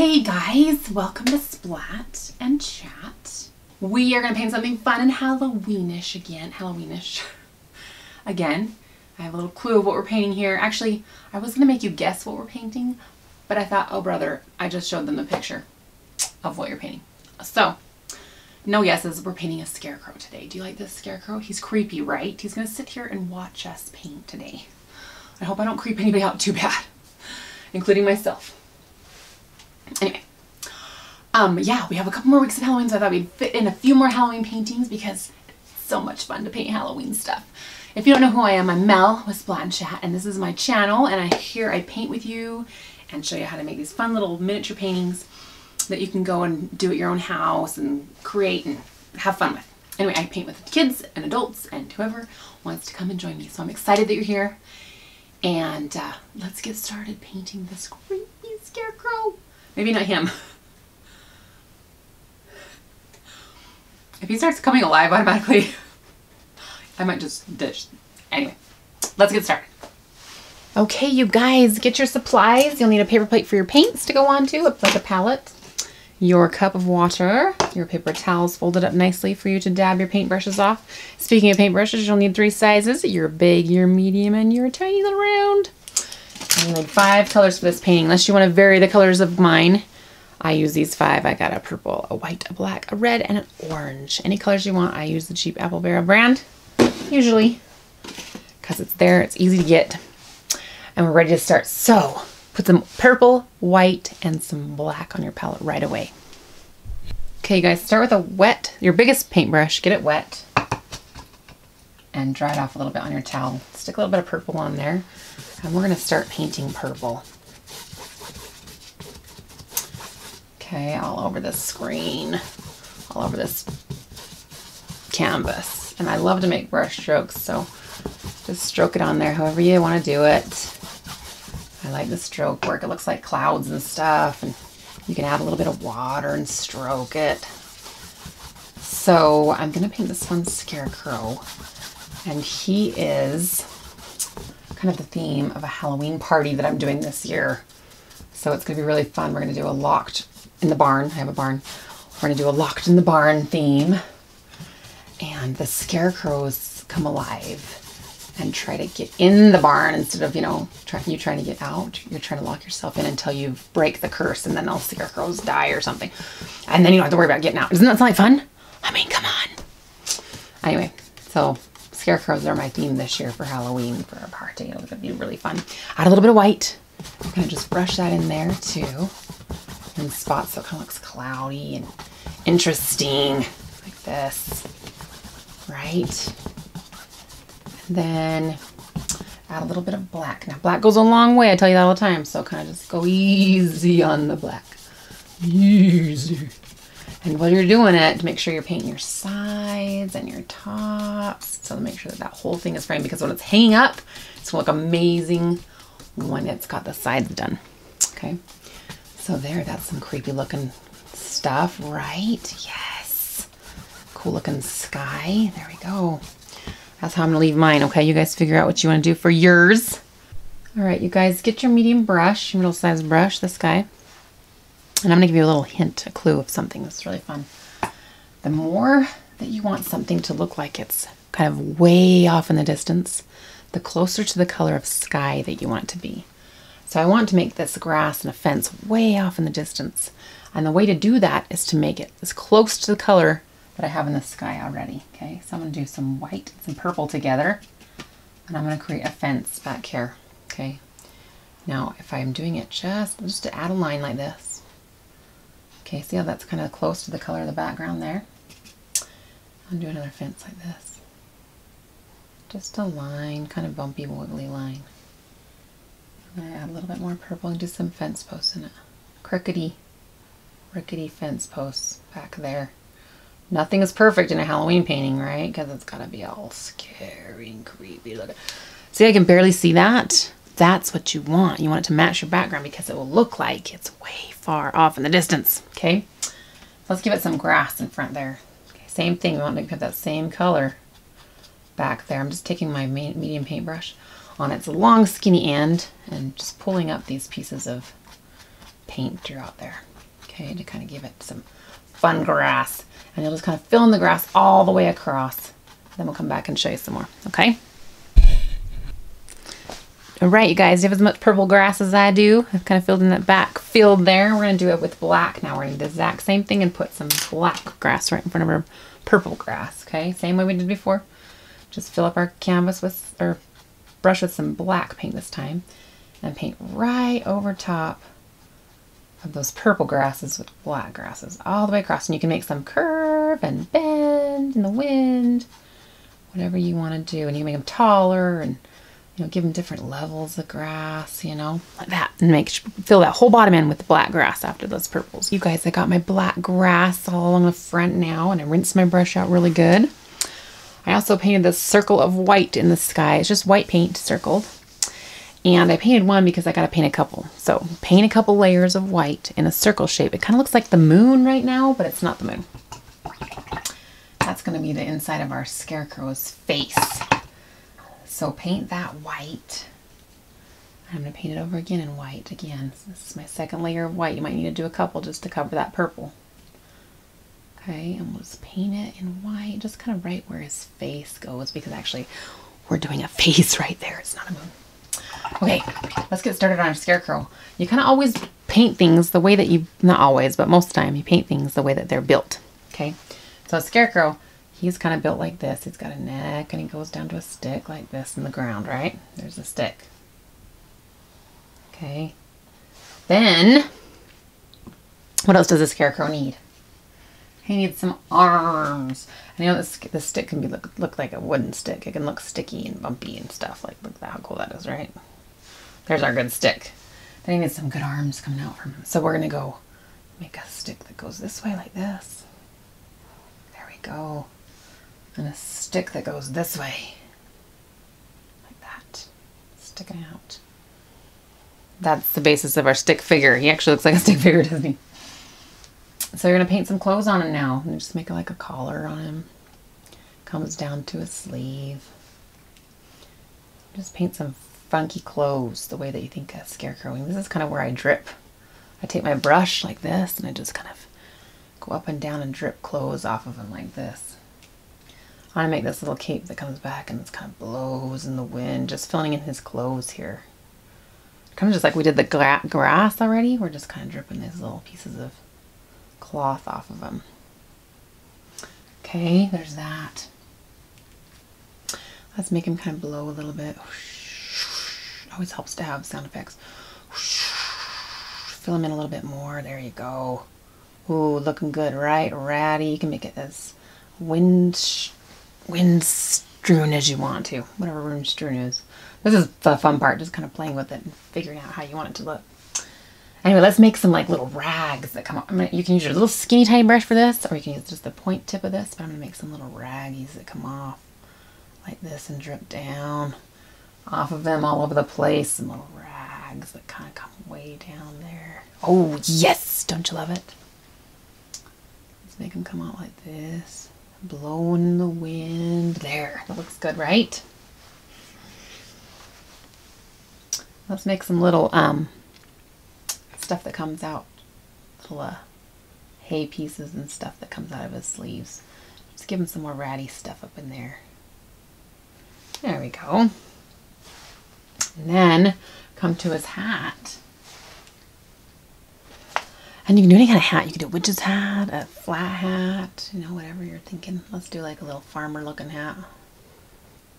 Hey guys, welcome to Splat and Chat. We are gonna paint something fun and Halloweenish again. I have a little clue of what we're painting here. Actually, I was gonna make you guess what we're painting, but I thought, oh brother, I just showed them the picture of what you're painting. So, no guesses, we're painting a scarecrow today. Do you like this scarecrow? He's creepy, right? He's gonna sit here and watch us paint today. I hope I don't creep anybody out too bad, including myself. Anyway, yeah, we have a couple more weeks of Halloween, so I thought we'd fit in a few more Halloween paintings because it's so much fun to paint Halloween stuff. If you don't know who I am, I'm Mel with Splat and Chat, and this is my channel, and I paint with you and show you how to make these fun little miniature paintings that you can go and do at your own house and create and have fun with. Anyway, I paint with kids and adults and whoever wants to come and join me, so I'm excited that you're here, and let's get started painting this creepy scarecrow. Maybe not him. If he starts coming alive automatically, I might just ditch. Anyway, let's get started. Okay, you guys, get your supplies. You'll need a paper plate for your paints to go onto, like a palette. Your cup of water, your paper towels folded up nicely for you to dab your paintbrushes off. Speaking of paintbrushes, you'll need three sizes, your big, your medium, and your tiny little round. I need 5 colors for this painting, unless you want to vary the colors of mine. I use these 5. I got a purple, a white, a black, a red, and an orange. Any colors you want. I use the cheap Apple Barrel brand, usually, because it's there, it's easy to get. And we're ready to start. So put some purple, white, and some black on your palette right away. Okay, you guys, start with your biggest paintbrush, get it wet, and dry it off a little bit on your towel. Stick a little bit of purple on there, and we're going to start painting purple. Okay, all over this screen, all over this canvas. And I love to make brush strokes, so just stroke it on there however you want to do it. I like the stroke work. It looks like clouds and stuff, and you can add a little bit of water and stroke it. So I'm going to paint this one scarecrow, and he is kind of the theme of a Halloween party that I'm doing this year. So it's going to be really fun. We're going to do a locked in the barn. I have a barn. We're going to do a locked in the barn theme, and the scarecrows come alive and try to get in the barn instead of, you know, trying to get out. You're trying to lock yourself in until you break the curse, and then all scarecrows die or something. And then you don't have to worry about getting out. Doesn't that sound like fun? I mean, come on. Anyway, so scarecrows are my theme this year for Halloween, for our party. It's gonna be really fun. Add a little bit of white. I'm gonna just brush that in there too, in spots so it kind of looks cloudy and interesting, like this, right? And then add a little bit of black. Now black goes a long way, I tell you that all the time, so kind of just go easy on the black. Easy. And while you're doing it, make sure you're painting your sides and your tops. So make sure that whole thing is framed, because when it's hanging up, it's gonna look amazing when it's got the sides done. Okay, so there, that's some creepy looking stuff, right? Yes, cool looking sky. There we go. That's how I'm gonna leave mine. Okay, you guys figure out what you wanna do for yours. All right, you guys, get your medium brush, your middle size brush, this guy. And I'm going to give you a little hint, a clue of something that's really fun. The more that you want something to look like it's kind of way off in the distance, the closer to the color of sky that you want it to be. So I want to make this grass and a fence way off in the distance. And the way to do that is to make it as close to the color that I have in the sky already. Okay, so I'm going to do some white and some purple together. And I'm going to create a fence back here. Okay, now if I'm doing it just to add a line like this. Okay, see how that's kind of close to the color of the background there? I'll do another fence like this. Just a line, kind of bumpy, wiggly line. I'm going to add a little bit more purple and do some fence posts in it. Crickety, rickety fence posts back there. Nothing is perfect in a Halloween painting, right? Because it's got to be all scary and creepy. Look at, see, I can barely see that. That's what you want. You want it to match your background because it will look like it's way far off in the distance. Okay, so let's give it some grass in front there. Okay, same thing, we want to put that same color back there. I'm just taking my medium paintbrush on its long skinny end and just pulling up these pieces of paint throughout there. okay, to kind of give it some fun grass. And you'll just kind of fill in the grass all the way across. Then we'll come back and show you some more, okay? All right, you guys, you have as much purple grass as I do. I've kind of filled in that back field there. We're gonna do it with black now. We're gonna do the exact same thing and put some black grass right in front of our purple grass, okay? Same way we did before. Just fill up our canvas with, or brush with some black paint this time, and paint right over top of those purple grasses with black grasses all the way across. And you can make some curve and bend in the wind, whatever you wanna do. And you can make them taller and, you know, give them different levels of grass, you know, like that, and make fill that whole bottom in with the black grass after those purples. You guys, I got my black grass all along the front now, and I rinsed my brush out really good. I also painted this circle of white in the sky. It's just white paint circled, and I painted one because I got to paint a couple. So paint a couple layers of white in a circle shape. It kind of looks like the moon right now, but it's not the moon. That's going to be the inside of our scarecrow's face. So paint that white. I'm gonna paint it over again in white again. So this is my second layer of white. You might need to do a couple just to cover that purple. Okay, and we'll just paint it in white, just kind of right where his face goes, because actually we're doing a face right there. It's not a moon. Okay, let's get started on our scarecrow. You kind of always paint things the way that you, not always, but most of the time you paint things the way that they're built, okay? So a scarecrow, he's kind of built like this. He's got a neck and he goes down to a stick like this in the ground, right? There's a stick. Okay. Then, what else does a scarecrow need? He needs some arms. I know this stick can be look like a wooden stick. It can look sticky and bumpy and stuff. Like, look how cool that is, right? There's our good stick. Then he needs some good arms coming out from him. So we're gonna go make a stick that goes this way like this. There we go. And a stick that goes this way, like that, sticking out. That's the basis of our stick figure. He actually looks like a stick figure, doesn't he? So you're gonna paint some clothes on him now, and just make like a collar on him. Comes down to his sleeve. Just paint some funky clothes the way that you think a scarecrow. This is kind of where I drip. I take my brush like this, and I just kind of go up and down and drip clothes off of him like this. I want to make this little cape that comes back and it's kind of blows in the wind, just filling in his clothes here. Kind of just like we did the grass already, we're just kind of dripping these little pieces of cloth off of them. Okay, there's that. Let's make him kind of blow a little bit. Always helps to have sound effects. Fill him in a little bit more, there you go. Ooh, looking good, right? Ratty, you can make it as wind strewn as you want to, whatever wind strewn is. This is the fun part, just kind of playing with it and figuring out how you want it to look. Anyway, let's make some like little rags that come out. You can use your little skinny tiny brush for this, or you can use just the point tip of this, but I'm gonna make some little raggies that come off like this and drip down off of them all over the place. Some little rags that kind of come way down there. Oh yes, don't you love it? Let's make them come out like this. Blowing in the wind. There, that looks good, right? Let's make some little stuff that comes out, little hay pieces and stuff that comes out of his sleeves. Just give him some more ratty stuff up in there. There we go. And then come to his hat. And you can do any kind of hat. You can do a witch's hat, a flat hat, you know, whatever you're thinking. Let's do like a little farmer looking hat.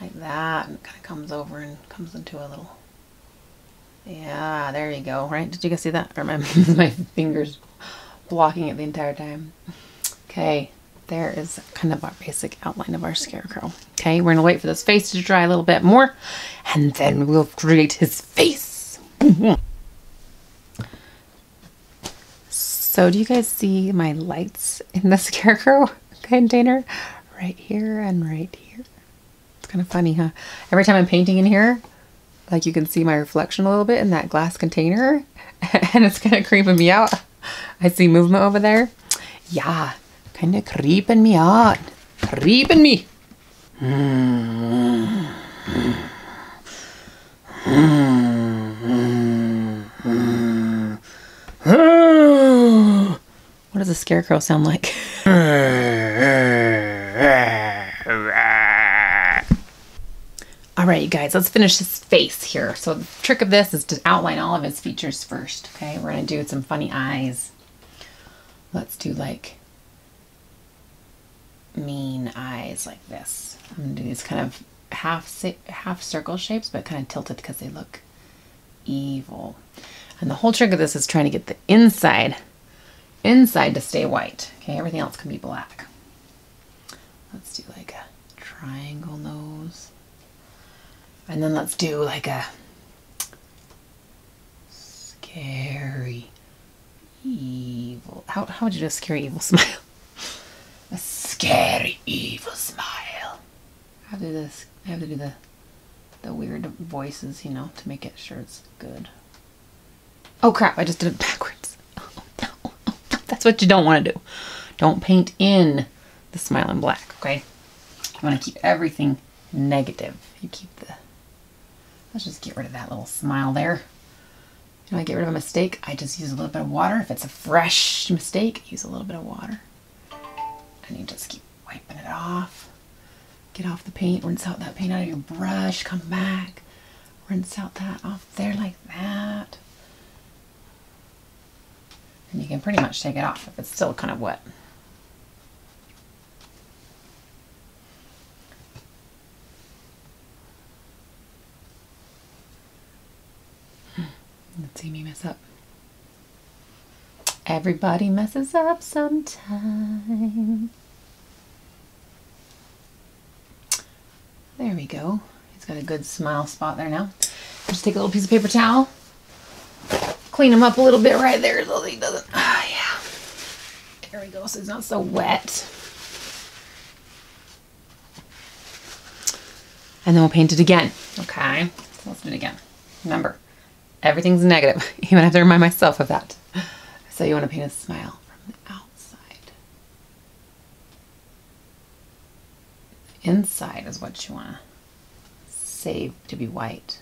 Like that, and it kind of comes over and comes into a little, yeah, there you go, right? Did you guys see that? Or my fingers blocking it the entire time. Okay, there is kind of our basic outline of our scarecrow. Okay, we're gonna wait for this face to dry a little bit more, and then we'll create his face. So do you guys see my lights in the scarecrow container? Right here and right here. It's kind of funny, huh? Every time I'm painting in here, like you can see my reflection a little bit in that glass container, and it's kind of creeping me out. I see movement over there. Yeah, kind of creeping me out. Creeping me. a scarecrow sound like? Alright, you guys, let's finish his face here. So the trick of this is to outline all of his features first, okay? We're going to do some funny eyes. Let's do like mean eyes like this. I'm going to do these kind of half circle shapes, but kind of tilted because they look evil. And the whole trick of this is trying to get the inside to stay white. Okay, everything else can be black. Let's do like a triangle nose. And then let's do like a scary evil. How would you do a scary evil smile? A scary evil smile. I have to do this. I have to do the weird voices, you know, to make it sure it's good. Oh crap, I just did it backwards. Oh, no. That's what you don't want to do. Don't paint in the smile in black, okay? You want to keep everything negative. You keep the... Let's just get rid of that little smile there. When I get rid of a mistake, I just use a little bit of water. If it's a fresh mistake, use a little bit of water. And you just keep wiping it off. Get off the paint, rinse out that paint out of your brush, come back. Rinse out that off there like that. And you can pretty much take it off if it's still kind of wet. Let's see me mess up. Everybody messes up sometime. There we go. He's got a good smile spot there now. Just take a little piece of paper towel. Clean him up a little bit right there so he doesn't... Ah, yeah. There we go. So he's not so wet. And then we'll paint it again. Okay. So let's do it again. Remember. Everything's negative. Even I have to remind myself of that. So you want to paint a smile from the outside. The inside is what you want to save to be white.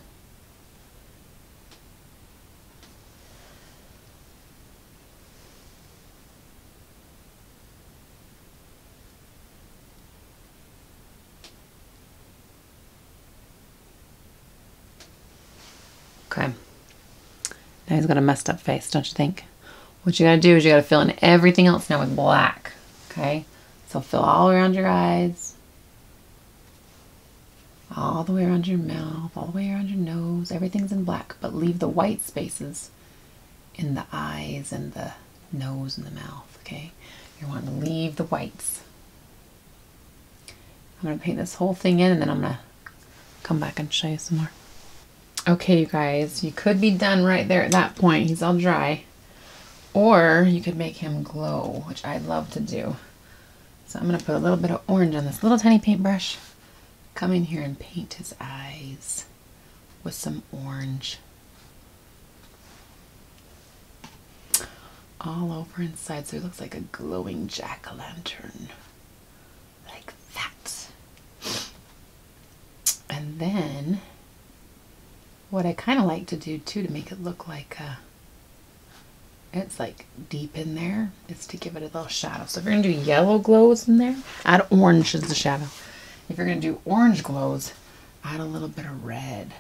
Okay. Now he's got a messed up face, don't you think? What you gotta do is you gotta fill in everything else now with black, okay? So fill all around your eyes, all the way around your mouth, all the way around your nose, everything's in black, but leave the white spaces in the eyes and the nose and the mouth, okay? You want to leave the whites. I'm gonna paint this whole thing in and then I'm gonna come back and show you some more. Okay, you guys, you could be done right there at that point. He's all dry. Or you could make him glow, which I love to do. So I'm going to put a little bit of orange on this little tiny paintbrush. Come in here and paint his eyes with some orange. All over inside, so he looks like a glowing jack-o'-lantern. Like that. And then... What I kind of like to do too to make it look like it's like deep in there is to give it a little shadow. So if you're going to do yellow glows in there, add orange as the shadow. If you're going to do orange glows, add a little bit of red.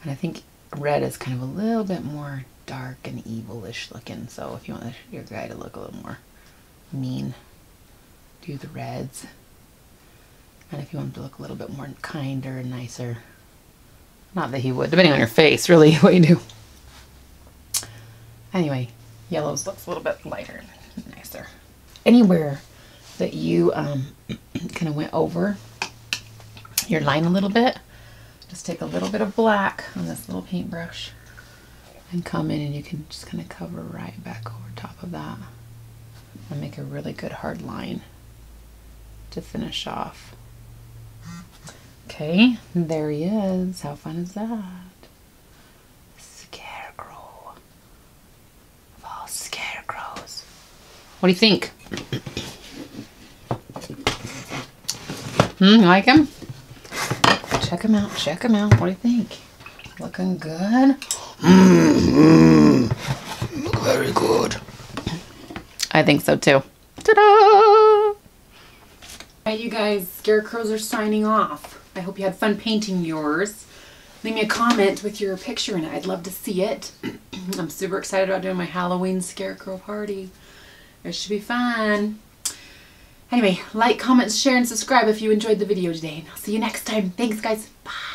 And I think red is kind of a little bit more dark and evilish looking. So if you want your guy to look a little more mean, do the reds. And if you want him to look a little bit more kinder and nicer, not that he would, depending on your face, really, what you do. Anyway, yellows looks a little bit lighter and nicer. Anywhere that you kind of went over your line a little bit, just take a little bit of black on this little paintbrush and come in and you can just kind of cover right back over top of that and make a really good hard line to finish off. Okay, there he is. How fun is that? Scarecrow. Of all scarecrows. What do you think? You like him? Check him out, check him out. What do you think? Looking good? Very good. I think so too. Ta-da! Hey, you guys, scarecrows are signing off. I hope you had fun painting yours. Leave me a comment with your picture in it. I'd love to see it. I'm super excited about doing my Halloween scarecrow party. It should be fun. Anyway, like, comment, share, and subscribe if you enjoyed the video today. And I'll see you next time. Thanks, guys. Bye.